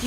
Do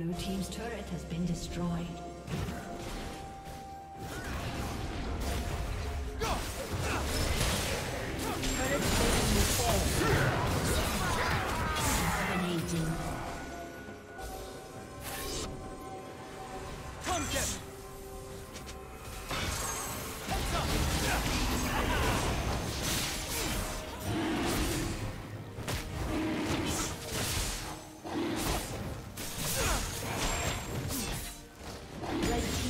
Blue team's turret has been destroyed. Red team.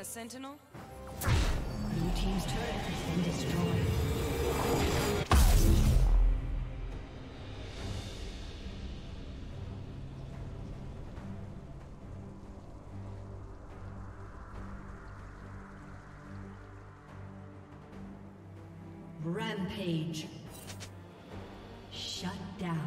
A sentinel? Blue team's turret has been destroyed. Rampage. Shut down.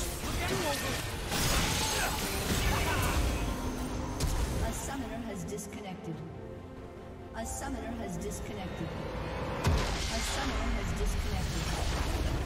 A summoner has disconnected. A summoner has disconnected. A summoner has disconnected.